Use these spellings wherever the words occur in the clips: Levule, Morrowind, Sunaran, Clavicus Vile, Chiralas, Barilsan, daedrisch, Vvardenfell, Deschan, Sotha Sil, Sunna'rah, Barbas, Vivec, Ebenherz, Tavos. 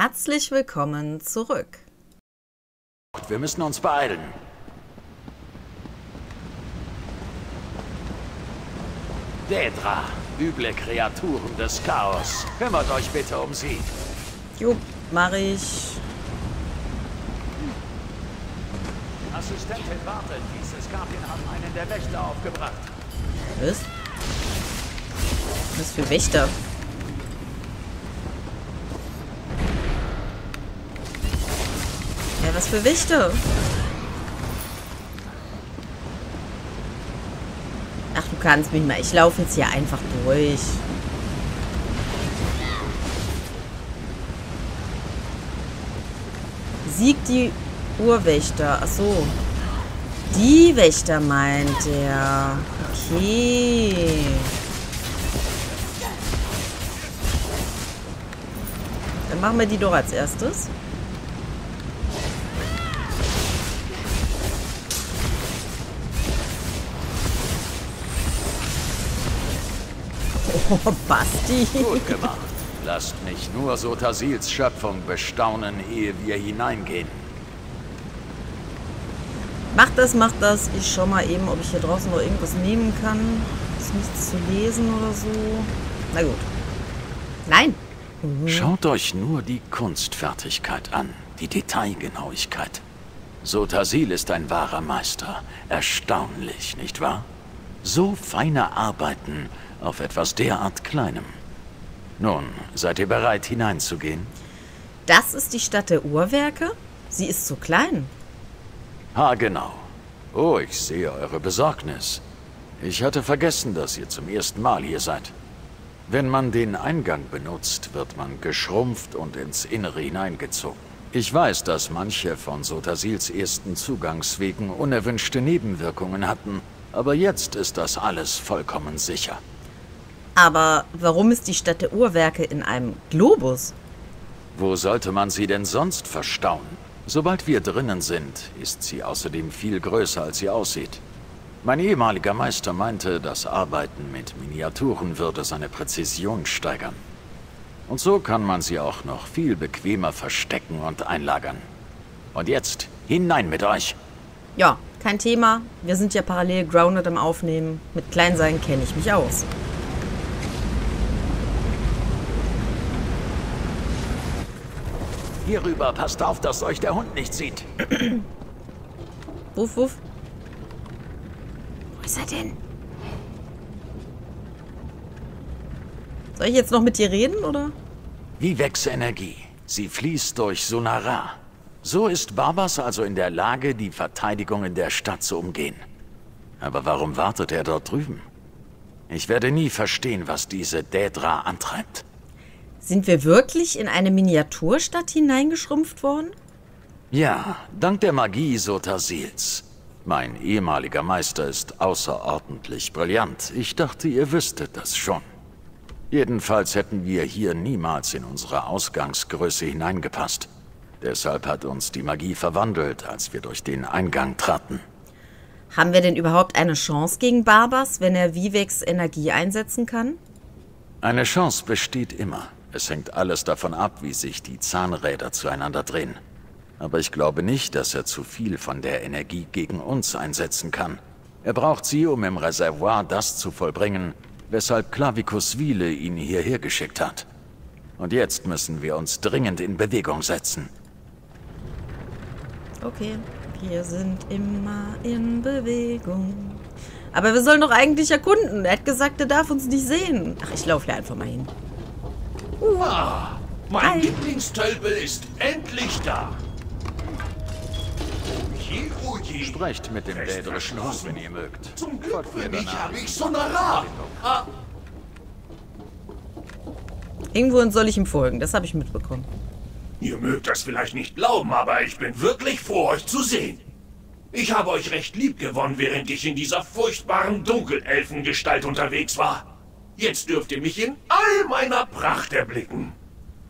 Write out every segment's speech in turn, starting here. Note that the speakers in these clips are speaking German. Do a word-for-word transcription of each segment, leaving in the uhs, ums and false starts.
Herzlich willkommen zurück. Wir müssen uns beeilen. Daedra, üble Kreaturen des Chaos. Kümmert euch bitte um sie. Jupp, mach ich. Assistentin, wartet. Diese Skapien haben einen der Wächter aufgebracht. Was? Was für Wächter? Ja, was für Wächter? Ach, du kannst mich mal. Ich laufe jetzt hier einfach durch. Siegt die Urwächter. Achso. Die Wächter meint er. Okay. Dann machen wir die doch als erstes. Oh, Basti. Gut gemacht. Lasst nicht nur Sotha Sils Schöpfung bestaunen, ehe wir hineingehen. Macht das, macht das. Ich schau mal eben, ob ich hier draußen noch irgendwas nehmen kann. Ist nichts zu lesen oder so. Na gut. Nein. Mhm. Schaut euch nur die Kunstfertigkeit an. Die Detailgenauigkeit. Sotha Sil ist ein wahrer Meister. Erstaunlich, nicht wahr? So feine Arbeiten auf etwas derart Kleinem. Nun, seid ihr bereit, hineinzugehen? Das ist die Stadt der Uhrwerke? Sie ist so klein. Ah, genau. Oh, ich sehe eure Besorgnis. Ich hatte vergessen, dass ihr zum ersten Mal hier seid. Wenn man den Eingang benutzt, wird man geschrumpft und ins Innere hineingezogen. Ich weiß, dass manche von Sotha Sils ersten Zugangswegen unerwünschte Nebenwirkungen hatten, aber jetzt ist das alles vollkommen sicher. Aber warum ist die Stadt der Uhrwerke in einem Globus? Wo sollte man sie denn sonst verstauen? Sobald wir drinnen sind, ist sie außerdem viel größer, als sie aussieht. Mein ehemaliger Meister meinte, das Arbeiten mit Miniaturen würde seine Präzision steigern. Und so kann man sie auch noch viel bequemer verstecken und einlagern. Und jetzt, hinein mit euch! Ja, kein Thema. Wir sind ja parallel grounded am Aufnehmen. Mit Kleinsein kenne ich mich aus. Hierüber, passt auf, dass euch der Hund nicht sieht. Wuff, wuff. Wo ist er denn? Soll ich jetzt noch mit dir reden, oder? Vivecs Energie. Sie fließt durch Sunna'rah. So ist Barbas also in der Lage, die Verteidigung in der Stadt zu umgehen. Aber warum wartet er dort drüben? Ich werde nie verstehen, was diese Daedra antreibt. Sind wir wirklich in eine Miniaturstadt hineingeschrumpft worden? Ja, dank der Magie Sotha Sils. Mein ehemaliger Meister ist außerordentlich brillant. Ich dachte, ihr wüsstet das schon. Jedenfalls hätten wir hier niemals in unsere Ausgangsgröße hineingepasst. Deshalb hat uns die Magie verwandelt, als wir durch den Eingang traten. Haben wir denn überhaupt eine Chance gegen Barbas, wenn er Vivecs Energie einsetzen kann? Eine Chance besteht immer. Es hängt alles davon ab, wie sich die Zahnräder zueinander drehen. Aber ich glaube nicht, dass er zu viel von der Energie gegen uns einsetzen kann. Er braucht sie, um im Reservoir das zu vollbringen, weshalb Clavicus Vile ihn hierher geschickt hat. Und jetzt müssen wir uns dringend in Bewegung setzen. Okay, wir sind immer in Bewegung. Aber wir sollen doch eigentlich erkunden. Er hat gesagt, er darf uns nicht sehen. Ach, ich laufe hier einfach mal hin. Uh. Ah, mein Hi. Lieblingstölpel ist endlich da. Uji, uji. Sprecht mit dem dädrischen Hund, wenn ihr mögt. Zum Glück für mich habe ich Sunna'rah. Ah. Irgendwohin soll ich ihm folgen, das habe ich mitbekommen. Ihr mögt das vielleicht nicht glauben, aber ich bin wirklich froh, euch zu sehen. Ich habe euch recht lieb gewonnen, während ich in dieser furchtbaren Dunkelelfengestalt unterwegs war. Jetzt dürft ihr mich in all meiner Pracht erblicken.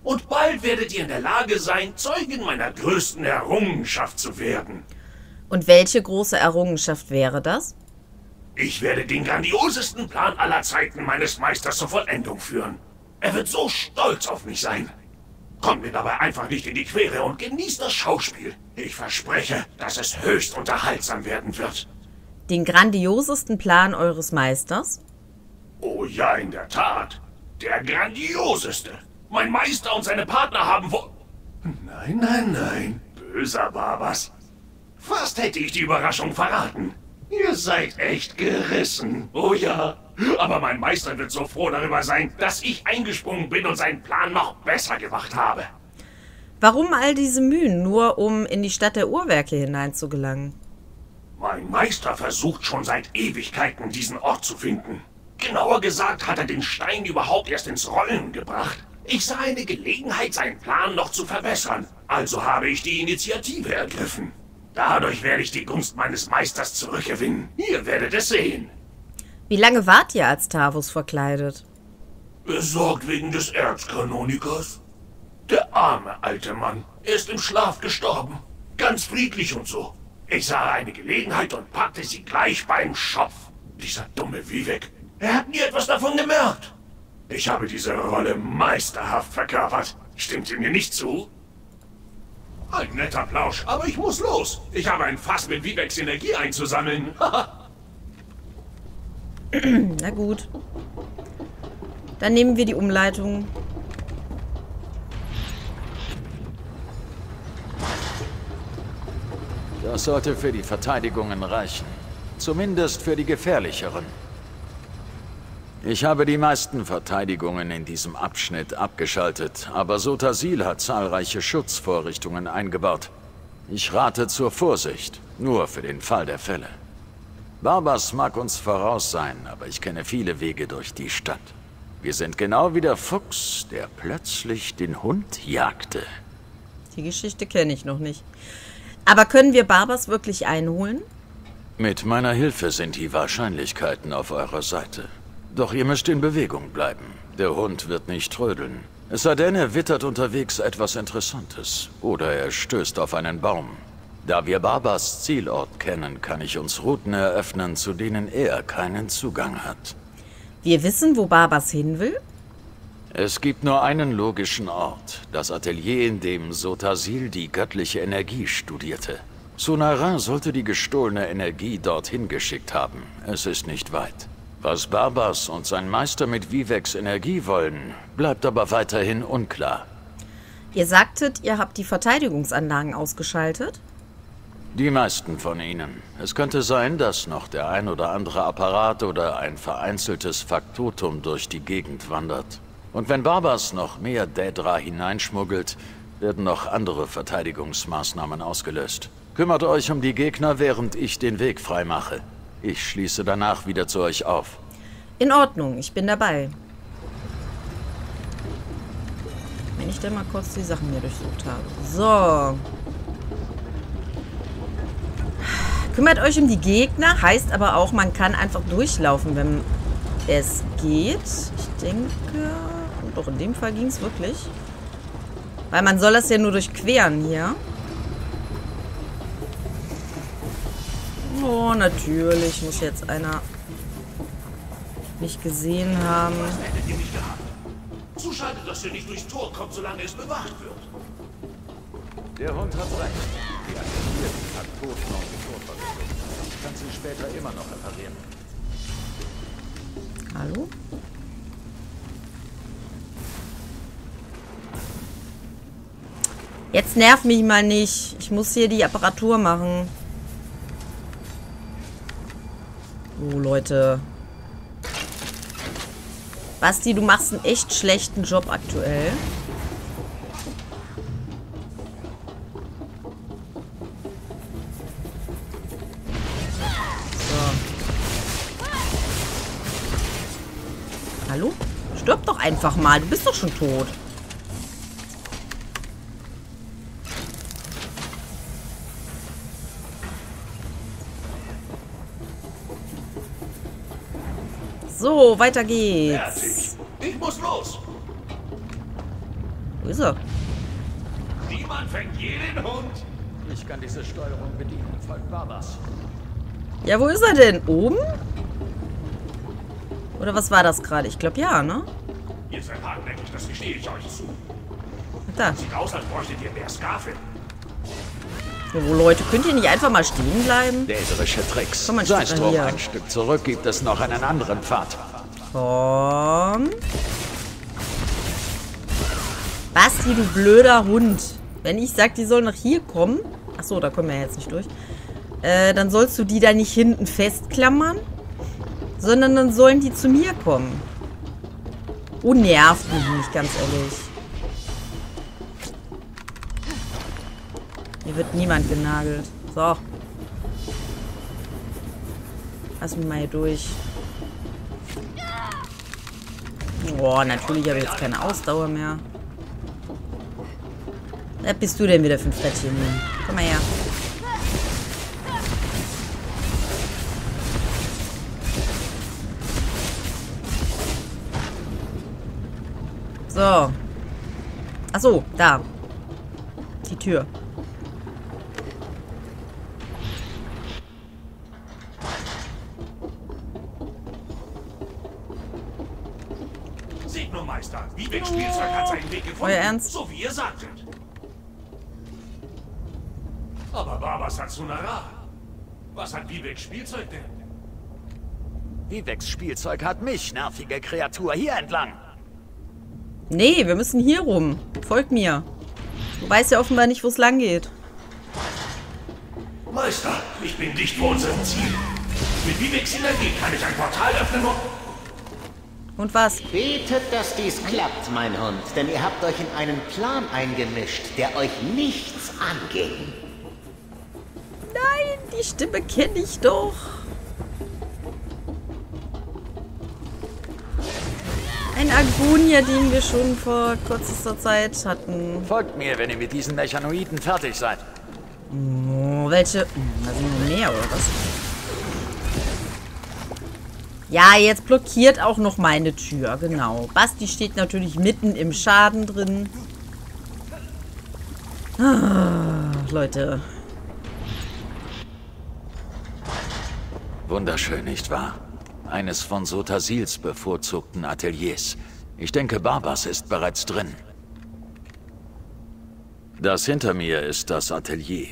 Und bald werdet ihr in der Lage sein, Zeugen meiner größten Errungenschaft zu werden. Und welche große Errungenschaft wäre das? Ich werde den grandiosesten Plan aller Zeiten meines Meisters zur Vollendung führen. Er wird so stolz auf mich sein. Komm mir dabei einfach nicht in die Quere und genieß das Schauspiel. Ich verspreche, dass es höchst unterhaltsam werden wird. Den grandiosesten Plan eures Meisters? Oh ja, in der Tat. Der grandioseste. Mein Meister und seine Partner haben wo... Nein, nein, nein. Böser Barbas. Fast hätte ich die Überraschung verraten. Ihr seid echt gerissen. Oh ja. Aber mein Meister wird so froh darüber sein, dass ich eingesprungen bin und seinen Plan noch besser gemacht habe. Warum all diese Mühen, nur um in die Stadt der Uhrwerke hineinzugelangen? Mein Meister versucht schon seit Ewigkeiten, diesen Ort zu finden. Genauer gesagt hat er den Stein überhaupt erst ins Rollen gebracht. Ich sah eine Gelegenheit, seinen Plan noch zu verbessern, also habe ich die Initiative ergriffen. Dadurch werde ich die Gunst meines Meisters zurückgewinnen. Ihr werdet es sehen. Wie lange wart ihr als Tavos verkleidet? Besorgt wegen des Erzkanonikers. Der arme alte Mann. Er ist im Schlaf gestorben. Ganz friedlich und so. Ich sah eine Gelegenheit und packte sie gleich beim Schopf. Dieser dumme Vivec. Er hat nie etwas davon gemerkt. Ich habe diese Rolle meisterhaft verkörpert. Stimmt ihr mir nicht zu? Ein netter Plausch, aber ich muss los. Ich habe ein Fass mit Vivecs Energie einzusammeln. Na gut. Dann nehmen wir die Umleitung. Das sollte für die Verteidigungen reichen. Zumindest für die gefährlicheren. Ich habe die meisten Verteidigungen in diesem Abschnitt abgeschaltet, aber Sotha Sil hat zahlreiche Schutzvorrichtungen eingebaut. Ich rate zur Vorsicht, nur für den Fall der Fälle. Barbas mag uns voraus sein, aber ich kenne viele Wege durch die Stadt. Wir sind genau wie der Fuchs, der plötzlich den Hund jagte. Die Geschichte kenne ich noch nicht. Aber können wir Barbas wirklich einholen? Mit meiner Hilfe sind die Wahrscheinlichkeiten auf eurer Seite. Doch ihr müsst in Bewegung bleiben. Der Hund wird nicht trödeln. Es sei denn, er wittert unterwegs etwas Interessantes. Oder er stößt auf einen Baum. Da wir Barbas Zielort kennen, kann ich uns Routen eröffnen, zu denen er keinen Zugang hat. Wir wissen, wo Barbas hin will? Es gibt nur einen logischen Ort. Das Atelier, in dem Sotha Sil die göttliche Energie studierte. Sunaran sollte die gestohlene Energie dorthin geschickt haben. Es ist nicht weit. Was Barbas und sein Meister mit Vivecs Energie wollen, bleibt aber weiterhin unklar. Ihr sagtet, ihr habt die Verteidigungsanlagen ausgeschaltet? Die meisten von ihnen. Es könnte sein, dass noch der ein oder andere Apparat oder ein vereinzeltes Faktotum durch die Gegend wandert. Und wenn Barbas noch mehr Daedra hineinschmuggelt, werden noch andere Verteidigungsmaßnahmen ausgelöst. Kümmert euch um die Gegner, während ich den Weg freimache. Ich schließe danach wieder zu euch auf. In Ordnung, ich bin dabei. Wenn ich denn mal kurz die Sachen hier durchsucht habe. So. Kümmert euch um die Gegner, heißt aber auch, man kann einfach durchlaufen, wenn es geht. Ich denke... Doch, in dem Fall ging es wirklich. Weil man soll das ja nur durchqueren hier. Oh, natürlich muss jetzt einer mich gesehen haben. Was hättet ihr nicht gehabt? Zu schade, dass ihr nicht durchs Tor kommt, solange es bewacht wird. Der Hund hat recht. Die aktivierten Faktoren auf dem Tor verwendet. Ich kann sie später immer noch reparieren. Hallo? Jetzt nerv mich mal nicht. Ich muss hier die Apparatur machen. Oh, Leute. Basti, du machst einen echt schlechten Job aktuell. So. Hallo? Stirb doch einfach mal. Du bist doch schon tot. So, weiter geht's. Ich muss los. Wo ist er? Niemand fängt jeden Hund. Ich kann diese Steuerung bedienen. Folgt Barbas. Ja, wo ist er denn? Oben? Oder was war das gerade? Ich glaube ja, ne? Ihr seid hartnäckig, das gestehe ich euch zu. da. Oh, Leute, könnt ihr nicht einfach mal stehen bleiben? Däserische Tricks. Komm, sei es drum, ein Stück zurück gibt es noch einen anderen Pfad. Komm. Basti, du blöder Hund. Wenn ich sag, die sollen nach hier kommen. Achso, da kommen wir jetzt nicht durch. Äh, dann sollst du die da nicht hinten festklammern. Sondern dann sollen die zu mir kommen. Oh, nervt mich nicht, ganz ehrlich. Hier wird niemand genagelt. So. Lass mich mal hier durch. Boah, natürlich habe ich jetzt keine Ausdauer mehr. Was bist du denn wieder für ein Frettchen? Komm mal her. So. Achso, da. Die Tür. Meister, Vivec Spielzeug hat seinen Weg gefunden. Euer Ernst? So wie ihr sagtet. Aber Barbas hat Sunna'rah. Was hat Vivecs Spielzeug denn? Vivecs Spielzeug hat mich, nervige Kreatur, hier entlang. Nee, wir müssen hier rum. Folgt mir. Du weißt ja offenbar nicht, wo es lang geht. Meister, ich bin dicht vor unserem Ziel. Mit Vivecs Energie kann ich ein Portal öffnen und... Und was? Betet, dass dies klappt, mein Hund, denn ihr habt euch in einen Plan eingemischt, der euch nichts anging. Nein, die Stimme kenne ich doch. Ein Agonia, den wir schon vor kürzester Zeit hatten. Folgt mir, wenn ihr mit diesen Mechanoiden fertig seid. Oh, welche? Da sind wir mehr, oder was? Ja, jetzt blockiert auch noch meine Tür, genau. Basti steht natürlich mitten im Schaden drin. Ah, Leute. Wunderschön, nicht wahr? Eines von Sotha Sils bevorzugten Ateliers. Ich denke, Barbas ist bereits drin. Das hinter mir ist das Atelier.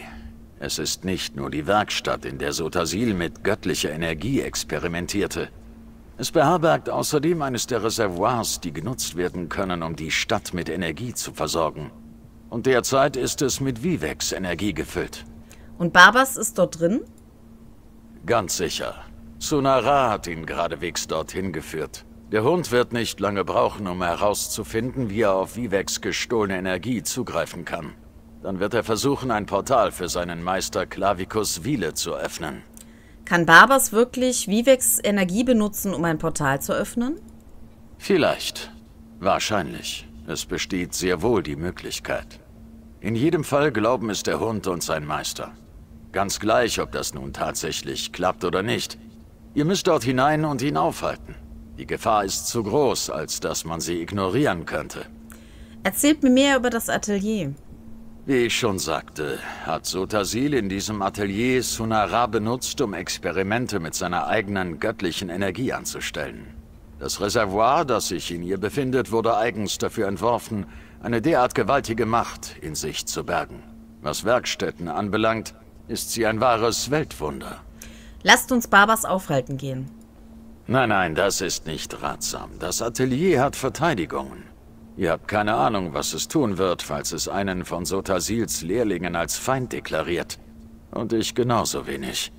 Es ist nicht nur die Werkstatt, in der Sotha Sil mit göttlicher Energie experimentierte. Es beherbergt außerdem eines der Reservoirs, die genutzt werden können, um die Stadt mit Energie zu versorgen. Und derzeit ist es mit Vivecs Energie gefüllt. Und Barbas ist dort drin? Ganz sicher. Sunna'rah hat ihn geradewegs dorthin geführt. Der Hund wird nicht lange brauchen, um herauszufinden, wie er auf Vivecs gestohlene Energie zugreifen kann. Dann wird er versuchen, ein Portal für seinen Meister Clavicus Vile zu öffnen. Kann Barbas wirklich Vivecs Energie benutzen, um ein Portal zu öffnen? Vielleicht. Wahrscheinlich. Es besteht sehr wohl die Möglichkeit. In jedem Fall glauben es der Hund und sein Meister. Ganz gleich, ob das nun tatsächlich klappt oder nicht. Ihr müsst dort hinein und ihn aufhalten. Die Gefahr ist zu groß, als dass man sie ignorieren könnte. Erzählt mir mehr über das Atelier. Wie ich schon sagte, hat Sotha Sil in diesem Atelier Sunna'rah benutzt, um Experimente mit seiner eigenen göttlichen Energie anzustellen. Das Reservoir, das sich in ihr befindet, wurde eigens dafür entworfen, eine derart gewaltige Macht in sich zu bergen. Was Werkstätten anbelangt, ist sie ein wahres Weltwunder. Lasst uns Barbas aufhalten gehen. Nein, nein, das ist nicht ratsam. Das Atelier hat Verteidigungen. Ihr habt keine Ahnung, was es tun wird, falls es einen von Sotha Sils Lehrlingen als Feind deklariert. Und ich genauso wenig.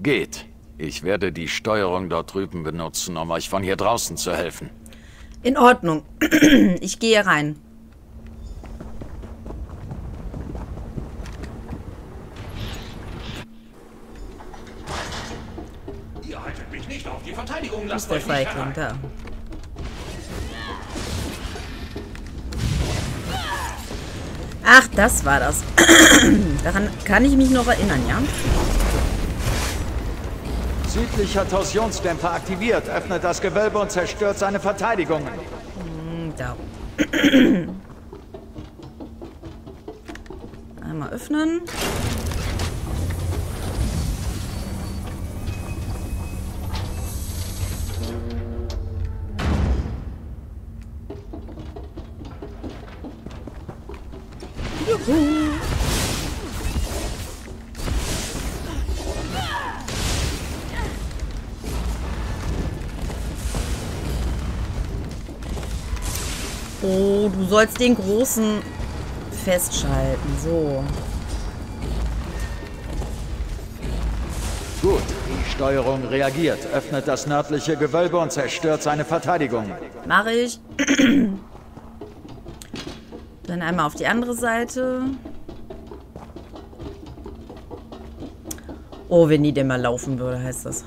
Geht. Ich werde die Steuerung dort drüben benutzen, um euch von hier draußen zu helfen. In Ordnung. Ich gehe rein. Ihr haltet mich nicht auf, die Verteidigung lasst euch nicht herein. Ach, das war das. Daran kann ich mich noch erinnern, ja? Südlicher Torsionsdämpfer aktiviert, öffnet das Gewölbe und zerstört seine Verteidigungen. Da. Einmal öffnen. Oh, du sollst den Großen festschalten. So. Gut, die Steuerung reagiert, öffnet das nördliche Gewölbe und zerstört seine Verteidigung. Mache ich. Dann einmal auf die andere Seite. Oh, wenn die denn mal laufen würde, heißt das.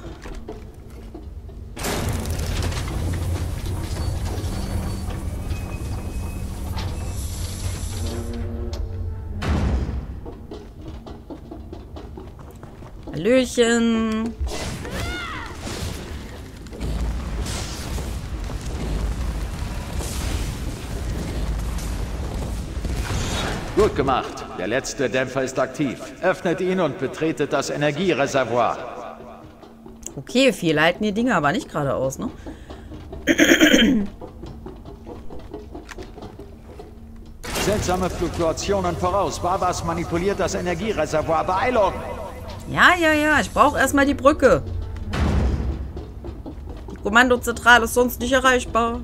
Hallöchen. Gut gemacht. Der letzte Dämpfer ist aktiv. Öffnet ihn und betretet das Energiereservoir. Okay, viel leiten die Dinger aber nicht geradeaus, ne? Seltsame Fluktuationen voraus. Barbas manipuliert das Energiereservoir. Beeilung! Ja, ja, ja. Ich brauche erstmal die Brücke. Die Kommandozentrale ist sonst nicht erreichbar.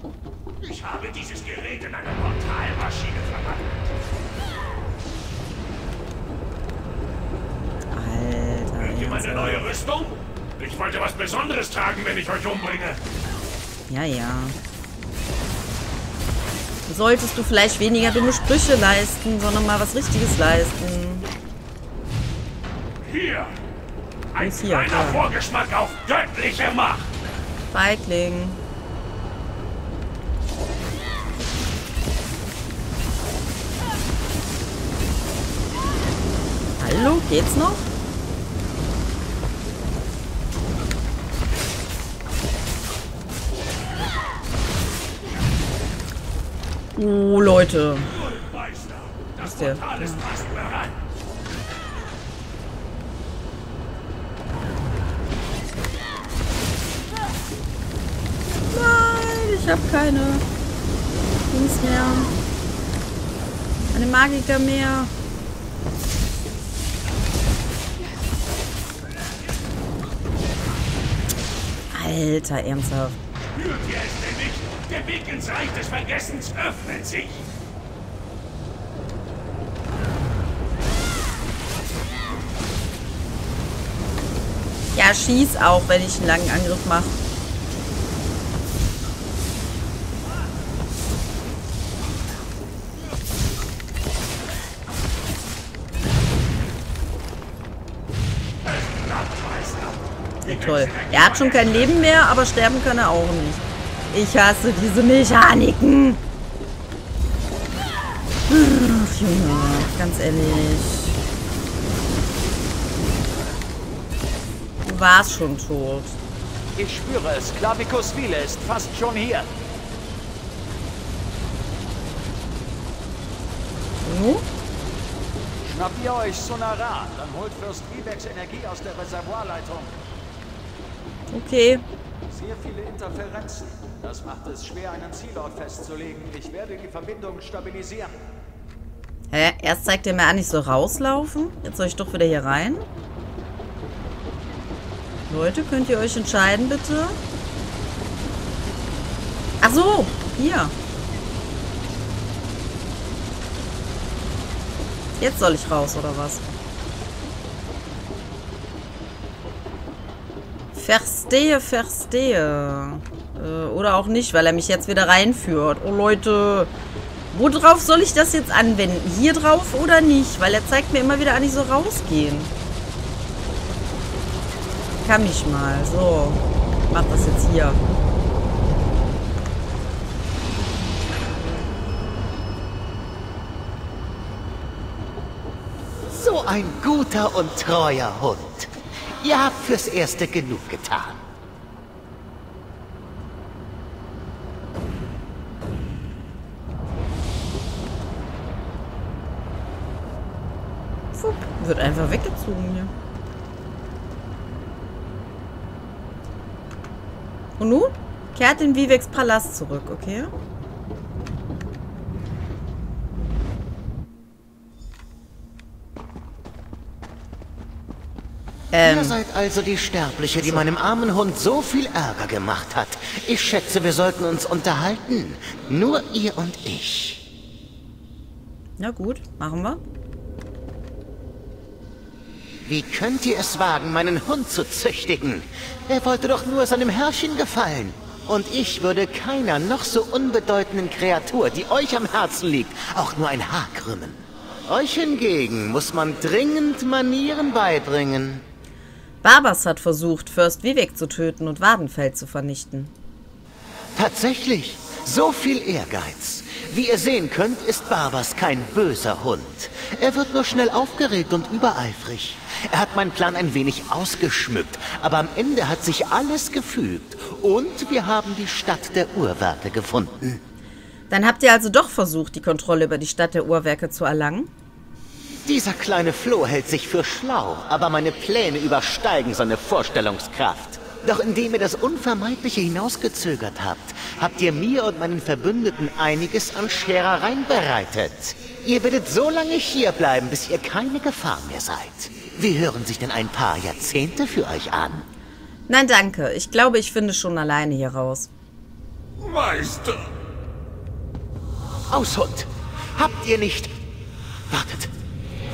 Ich habe dieses Gerät in eine Portalmaschine verwandelt. Alter. Habt ihr meine neue Rüstung? Ich wollte was Besonderes tragen, wenn ich euch umbringe. Ja, ja. Solltest du vielleicht weniger dumme Sprüche leisten, sondern mal was Richtiges leisten. Hier! Ein hier, kleiner ja. Vorgeschmack auf göttliche Macht! Feigling. Hallo, geht's noch? Oh, Leute. Das ist der. Ich habe keine Dings mehr. Keine Magiker mehr. Alter, ernsthaft. Spürt ihr es denn nicht? Der Weg ins Reich des Vergessens öffnet sich. Ja, schieß auch, wenn ich einen langen Angriff mache. Toll. Er hat schon kein Leben mehr, aber sterben kann er auch nicht. Ich hasse diese Mechaniken. Ach, Junge, ganz ehrlich. Du warst schon tot. Ich spüre es. Clavicus Vile ist fast schon hier. So? Schnappt ihr euch Sunna'rah, dann holt Fürst Vivecs Energie aus der Reservoirleitung. Okay. Sehr viele Interferenzen. Das macht es schwer, einen Zielort festzulegen. Ich werde die Verbindung stabilisieren. Hä? Erst zeigt er mir an, ich soll rauslaufen. Jetzt soll ich doch wieder hier rein. Leute, könnt ihr euch entscheiden, bitte? Ach so, hier. Jetzt soll ich raus, oder was? Verstehe, verstehe. Äh, oder auch nicht, weil er mich jetzt wieder reinführt. Oh, Leute. Worauf soll ich das jetzt anwenden? Hier drauf oder nicht? Weil er zeigt mir immer wieder an, ich soll rausgehen. Kann ich mal. So. Ich mach das jetzt hier. So ein guter und treuer Hund. Ihr habt fürs Erste genug getan. Fupp, wird einfach weggezogen hier. Und nun? Kehrt in Vivecs Palast zurück, okay? Ähm, Ihr seid also die Sterbliche, die meinem armen Hund so viel Ärger gemacht hat. Ich schätze, wir sollten uns unterhalten. Nur ihr und ich. Na gut, machen wir. Wie könnt ihr es wagen, meinen Hund zu züchtigen? Er wollte doch nur seinem Herrchen gefallen. Und ich würde keiner noch so unbedeutenden Kreatur, die euch am Herzen liegt, auch nur ein Haar krümmen. Euch hingegen muss man dringend Manieren beibringen. Barbas hat versucht, Fürst Vivec zu töten und Vvardenfell zu vernichten. Tatsächlich, so viel Ehrgeiz. Wie ihr sehen könnt, ist Barbas kein böser Hund. Er wird nur schnell aufgeregt und übereifrig. Er hat meinen Plan ein wenig ausgeschmückt, aber am Ende hat sich alles gefügt. Und wir haben die Stadt der Uhrwerke gefunden. Dann habt ihr also doch versucht, die Kontrolle über die Stadt der Uhrwerke zu erlangen? Dieser kleine Floh hält sich für schlau, aber meine Pläne übersteigen seine Vorstellungskraft. Doch indem ihr das Unvermeidliche hinausgezögert habt, habt ihr mir und meinen Verbündeten einiges an Scherereien bereitet. Ihr werdet so lange hier bleiben, bis ihr keine Gefahr mehr seid. Wie hören sich denn ein paar Jahrzehnte für euch an? Nein, danke. Ich glaube, ich finde schon alleine hier raus. Meister! Haushund! Habt ihr nicht... Wartet!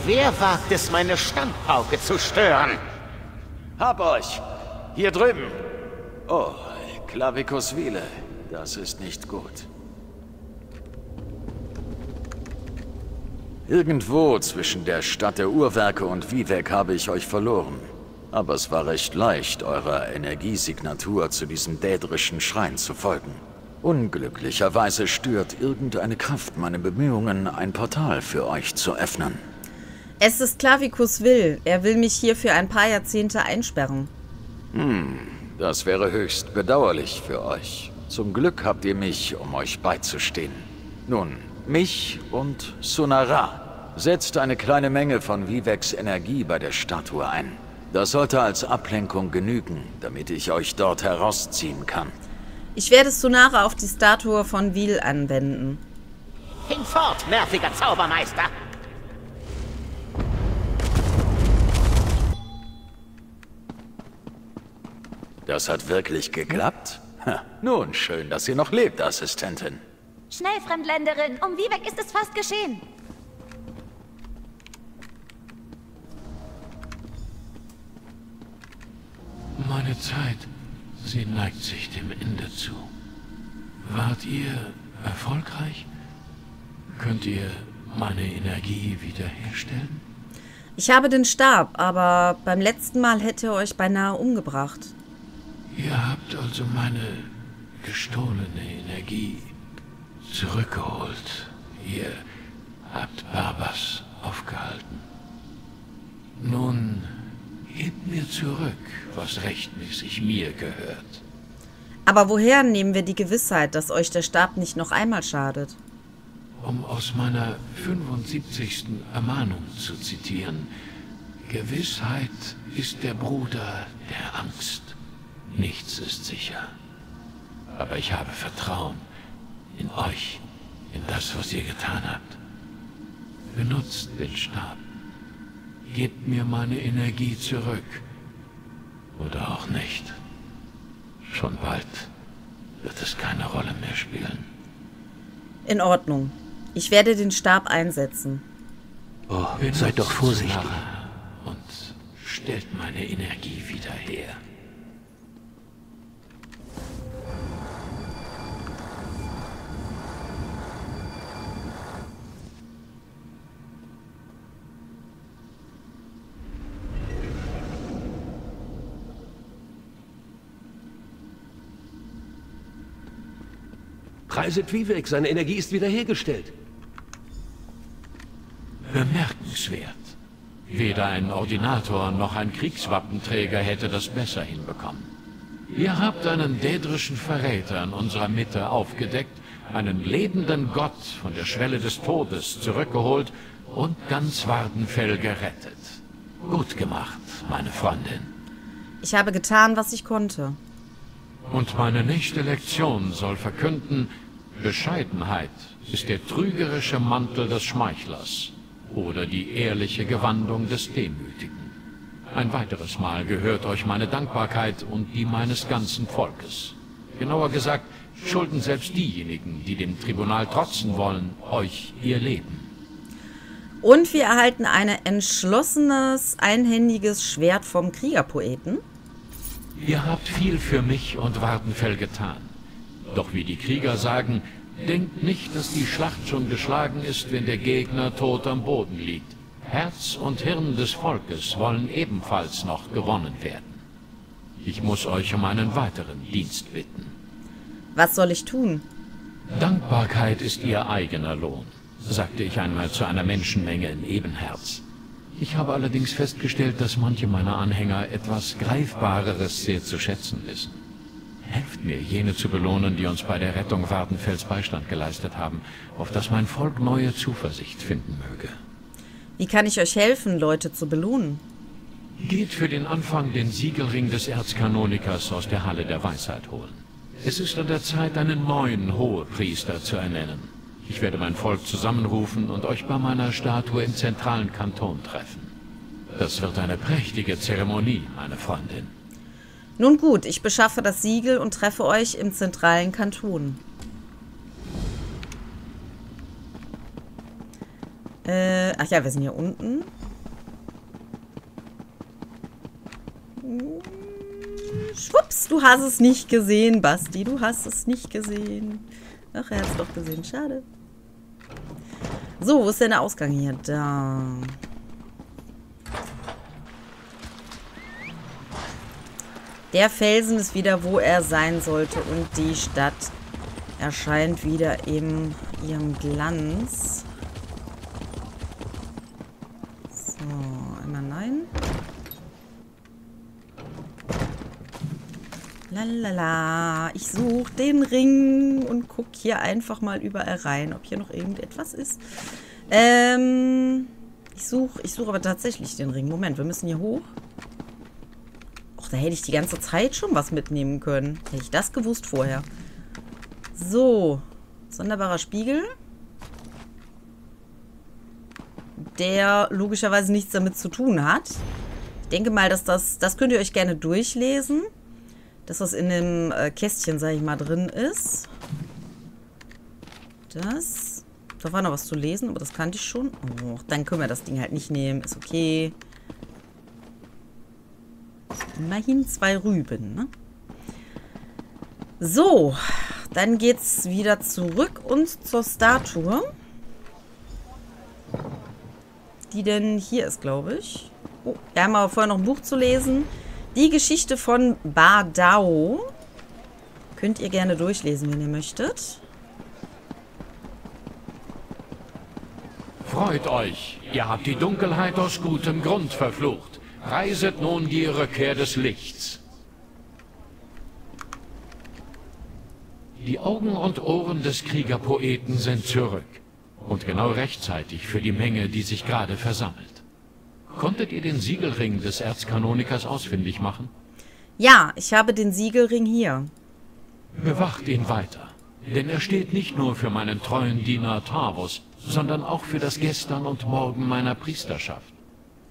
Wer wagt es, meine Standpauke zu stören? Hab euch! Hier drüben! Oh, Clavicus Vile. Das ist nicht gut. Irgendwo zwischen der Stadt der Uhrwerke und Vivec habe ich euch verloren. Aber es war recht leicht, eurer Energiesignatur zu diesem dädrischen Schrein zu folgen. Unglücklicherweise stört irgendeine Kraft meine Bemühungen, ein Portal für euch zu öffnen. Es ist Clavicus Vile. Er will mich hier für ein paar Jahrzehnte einsperren. Hm, das wäre höchst bedauerlich für euch. Zum Glück habt ihr mich, um euch beizustehen. Nun, mich und Sunna'rah. Setzt eine kleine Menge von Vivecs Energie bei der Statue ein. Das sollte als Ablenkung genügen, damit ich euch dort herausziehen kann. Ich werde Sunna'rah auf die Statue von Vile anwenden. Hinfort, nerviger Zaubermeister! Das hat wirklich geklappt? Ha, nun, schön, dass ihr noch lebt, Assistentin. Schnell, Fremdländerin, um Vivec ist es fast geschehen. Meine Zeit, sie neigt sich dem Ende zu. Wart ihr erfolgreich? Könnt ihr meine Energie wiederherstellen? Ich habe den Stab, aber beim letzten Mal hätte er euch beinahe umgebracht. Ihr habt also meine gestohlene Energie zurückgeholt. Ihr habt Barbas aufgehalten. Nun, gebt mir zurück, was rechtmäßig mir gehört. Aber woher nehmen wir die Gewissheit, dass euch der Stab nicht noch einmal schadet? Um aus meiner fünfundsiebzigsten Ermahnung zu zitieren, Gewissheit ist der Bruder der Angst. Nichts ist sicher. Aber ich habe Vertrauen in euch, in das, was ihr getan habt. Benutzt den Stab. Gebt mir meine Energie zurück. Oder auch nicht. Schon bald wird es keine Rolle mehr spielen. In Ordnung. Ich werde den Stab einsetzen. Oh, benutzt, seid doch vorsichtig. Und stellt meine Energie wieder her. Preiset Vivec, seine Energie ist wiederhergestellt. Bemerkenswert. Weder ein Ordinator noch ein Kriegswappenträger hätte das besser hinbekommen. Ihr habt einen dädrischen Verräter in unserer Mitte aufgedeckt, einen lebenden Gott von der Schwelle des Todes zurückgeholt und ganz Vvardenfell gerettet. Gut gemacht, meine Freundin. Ich habe getan, was ich konnte. Und meine nächste Lektion soll verkünden, Bescheidenheit ist der trügerische Mantel des Schmeichlers oder die ehrliche Gewandung des Demütigen. Ein weiteres Mal gehört euch meine Dankbarkeit und die meines ganzen Volkes. Genauer gesagt, schulden selbst diejenigen, die dem Tribunal trotzen wollen, euch ihr Leben. Und wir erhalten ein entschlossenes, einhändiges Schwert vom Kriegerpoeten. Ihr habt viel für mich und Vvardenfell getan. Doch wie die Krieger sagen, denkt nicht, dass die Schlacht schon geschlagen ist, wenn der Gegner tot am Boden liegt. Herz und Hirn des Volkes wollen ebenfalls noch gewonnen werden. Ich muss euch um einen weiteren Dienst bitten. Was soll ich tun? Dankbarkeit ist ihr eigener Lohn, sagte ich einmal zu einer Menschenmenge in Ebenherz. Ich habe allerdings festgestellt, dass manche meiner Anhänger etwas Greifbareres sehr zu schätzen wissen. Helft mir, jene zu belohnen, die uns bei der Rettung Vvardenfells Beistand geleistet haben, auf dass mein Volk neue Zuversicht finden möge. Wie kann ich euch helfen, Leute zu belohnen? Geht für den Anfang den Siegelring des Erzkanonikers aus der Halle der Weisheit holen. Es ist an der Zeit, einen neuen Hohepriester zu ernennen. Ich werde mein Volk zusammenrufen und euch bei meiner Statue im zentralen Kanton treffen. Das wird eine prächtige Zeremonie, meine Freundin. Nun gut, ich beschaffe das Siegel und treffe euch im zentralen Kanton. Äh, ach ja, wir sind hier unten. Schwupps, du hast es nicht gesehen, Basti. Du hast es nicht gesehen. Ach, er hat es doch gesehen. Schade. So, wo ist denn der Ausgang hier? Da. Der Felsen ist wieder, wo er sein sollte. Und die Stadt erscheint wieder in ihrem Glanz. So, einmal nein. Lalala. Ich suche den Ring und gucke hier einfach mal überall rein, ob hier noch irgendetwas ist. Ähm, ich suche ich suche aber tatsächlich den Ring. Moment, wir müssen hier hoch. Da hätte ich die ganze Zeit schon was mitnehmen können. Hätte ich das gewusst vorher. So. Sonderbarer Spiegel. Der logischerweise nichts damit zu tun hat. Ich denke mal, dass das... Das könnt ihr euch gerne durchlesen. Dass das in dem Kästchen, sage ich mal, drin ist. Das. Da war noch was zu lesen, aber das kannte ich schon. Oh, dann können wir das Ding halt nicht nehmen. Ist okay. Immerhin zwei Rüben, ne? So, dann geht's wieder zurück und zur Statue. Die denn hier ist, glaube ich. Oh, wir haben aber vorher noch ein Buch zu lesen. Die Geschichte von Bardao. Könnt ihr gerne durchlesen, wenn ihr möchtet. Freut euch, ihr habt die Dunkelheit aus gutem Grund verflucht. Reiset nun die Rückkehr des Lichts. Die Augen und Ohren des Kriegerpoeten sind zurück. Und genau rechtzeitig für die Menge, die sich gerade versammelt. Konntet ihr den Siegelring des Erzkanonikers ausfindig machen? Ja, ich habe den Siegelring hier. Bewacht ihn weiter. Denn er steht nicht nur für meinen treuen Diener Tavos, sondern auch für das Gestern und Morgen meiner Priesterschaft.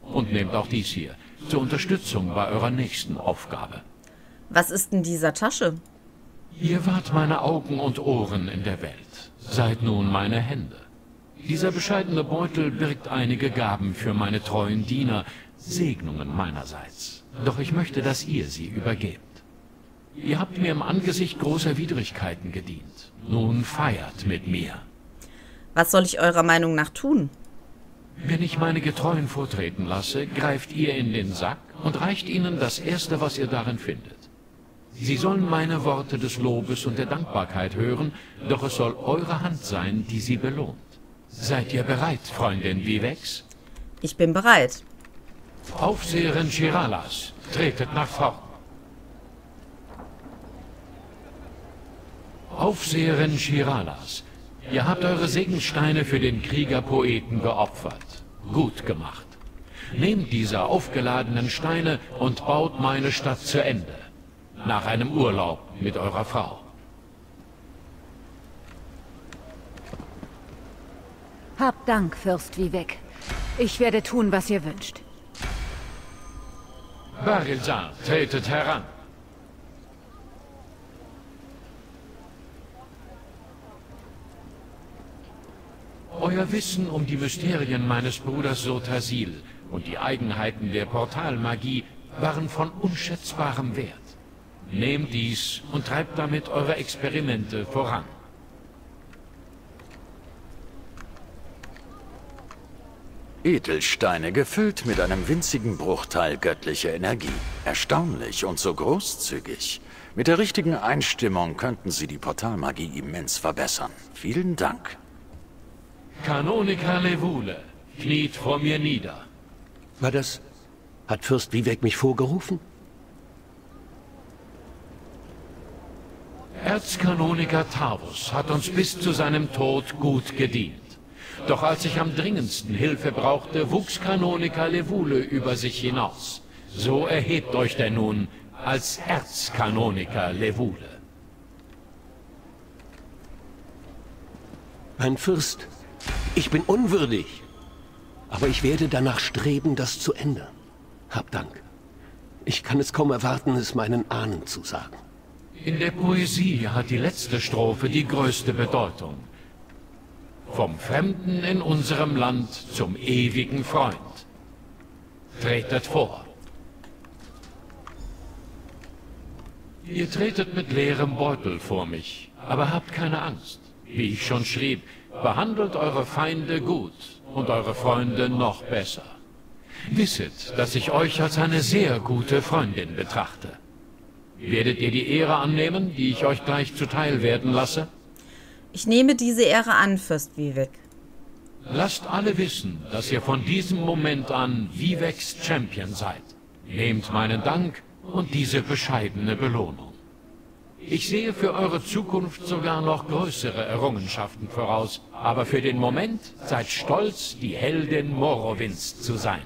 Und nehmt auch dies hier, zur Unterstützung bei eurer nächsten Aufgabe. Was ist in dieser Tasche? Ihr wart meine Augen und Ohren in der Welt. Seid nun meine Hände. Dieser bescheidene Beutel birgt einige Gaben für meine treuen Diener, Segnungen meinerseits. Doch ich möchte, dass ihr sie übergebt. Ihr habt mir im Angesicht großer Widrigkeiten gedient. Nun feiert mit mir. Was soll ich eurer Meinung nach tun? Wenn ich meine Getreuen vortreten lasse, greift ihr in den Sack und reicht ihnen das Erste, was ihr darin findet. Sie sollen meine Worte des Lobes und der Dankbarkeit hören, doch es soll eure Hand sein, die sie belohnt. Seid ihr bereit, Freundin Vivec? Ich bin bereit. Aufseherin Chiralas, tretet nach vorn. Aufseherin Chiralas, ihr habt eure Segensteine für den Kriegerpoeten geopfert. Gut gemacht. Nehmt diese aufgeladenen Steine und baut meine Stadt zu Ende. Nach einem Urlaub mit eurer Frau. Habt Dank, Fürst Vivec. Ich werde tun, was ihr wünscht. Barilsan, tretet heran. Euer Wissen um die Mysterien meines Bruders Sotha Sil und die Eigenheiten der Portalmagie waren von unschätzbarem Wert. Nehmt dies und treibt damit eure Experimente voran. Edelsteine gefüllt mit einem winzigen Bruchteil göttlicher Energie. Erstaunlich und so großzügig. Mit der richtigen Einstimmung könnten Sie die Portalmagie immens verbessern. Vielen Dank. Kanoniker Levule, kniet vor mir nieder. War das... Hat Fürst Vivec mich vorgerufen? Erzkanoniker Tavos hat uns bis zu seinem Tod gut gedient. Doch als ich am dringendsten Hilfe brauchte, wuchs Kanoniker Levule über sich hinaus. So erhebt euch denn nun als Erzkanoniker Levule. Mein Fürst, ich bin unwürdig, aber ich werde danach streben, das zu ändern. Hab Dank. Ich kann es kaum erwarten, es meinen Ahnen zu sagen. In der Poesie hat die letzte Strophe die größte Bedeutung. Vom Fremden in unserem Land zum ewigen Freund. Tretet vor. Ihr tretet mit leerem Beutel vor mich, aber habt keine Angst. Wie ich schon schrieb, behandelt eure Feinde gut und eure Freunde noch besser. Wisset, dass ich euch als eine sehr gute Freundin betrachte. Werdet ihr die Ehre annehmen, die ich euch gleich zuteil werden lasse? Ich nehme diese Ehre an, Fürst Vivec. Lasst alle wissen, dass ihr von diesem Moment an Vivecs Champion seid. Nehmt meinen Dank und diese bescheidene Belohnung. Ich sehe für eure Zukunft sogar noch größere Errungenschaften voraus, aber für den Moment seid stolz, die Heldin Morrowinds zu sein.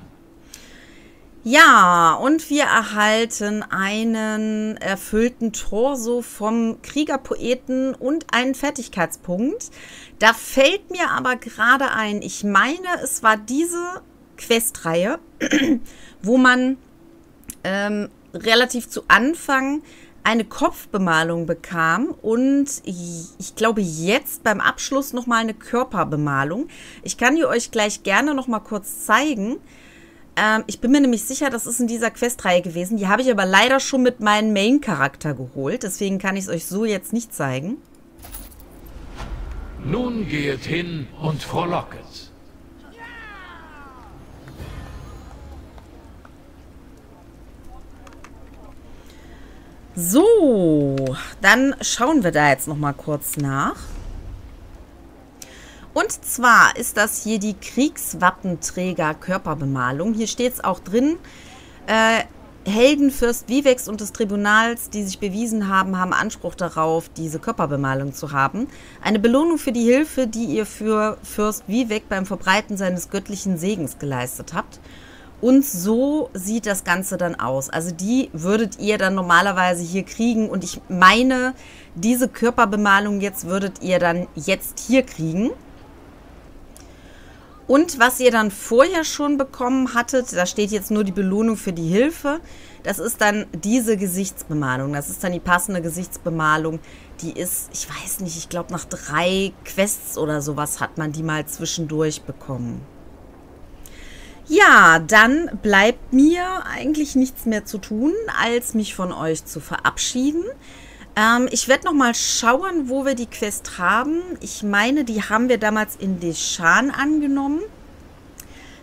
Ja, und wir erhalten einen erfüllten Torso vom Kriegerpoeten und einen Fertigkeitspunkt. Da fällt mir aber gerade ein, ich meine, es war diese Questreihe, wo man ähm, relativ zu Anfang eine Kopfbemalung bekam und ich glaube jetzt beim Abschluss nochmal eine Körperbemalung. Ich kann die euch gleich gerne nochmal kurz zeigen. Ähm, ich bin mir nämlich sicher, das ist in dieser Questreihe gewesen. Die habe ich aber leider schon mit meinem Main-Charakter geholt. Deswegen kann ich es euch so jetzt nicht zeigen. Nun geht hin und frohlocket. So, dann schauen wir da jetzt nochmal kurz nach. Und zwar ist das hier die Kriegswappenträger-Körperbemalung. Hier steht es auch drin, äh, Helden Fürst Vivecs und des Tribunals, die sich bewiesen haben, haben Anspruch darauf, diese Körperbemalung zu haben. Eine Belohnung für die Hilfe, die ihr für Fürst Vivec beim Verbreiten seines göttlichen Segens geleistet habt. Und so sieht das Ganze dann aus. Also die würdet ihr dann normalerweise hier kriegen. Und ich meine, diese Körperbemalung jetzt würdet ihr dann jetzt hier kriegen. Und was ihr dann vorher schon bekommen hattet, da steht jetzt nur die Belohnung für die Hilfe, das ist dann diese Gesichtsbemalung. Das ist dann die passende Gesichtsbemalung. Die ist, ich weiß nicht, ich glaube nach drei Quests oder sowas hat man die mal zwischendurch bekommen. Ja, dann bleibt mir eigentlich nichts mehr zu tun, als mich von euch zu verabschieden. Ähm, ich werde nochmal schauen, wo wir die Quest haben. Ich meine, die haben wir damals in Deschan angenommen.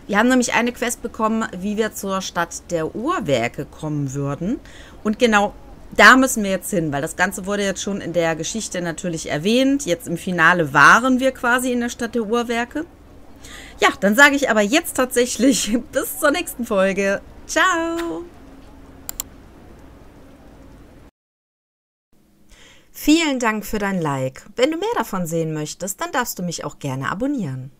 Wir haben nämlich eine Quest bekommen, wie wir zur Stadt der Uhrwerke kommen würden. Und genau da müssen wir jetzt hin, weil das Ganze wurde jetzt schon in der Geschichte natürlich erwähnt. Jetzt im Finale waren wir quasi in der Stadt der Uhrwerke. Ja, dann sage ich aber jetzt tatsächlich bis zur nächsten Folge. Ciao! Vielen Dank für dein Like. Wenn du mehr davon sehen möchtest, dann darfst du mich auch gerne abonnieren.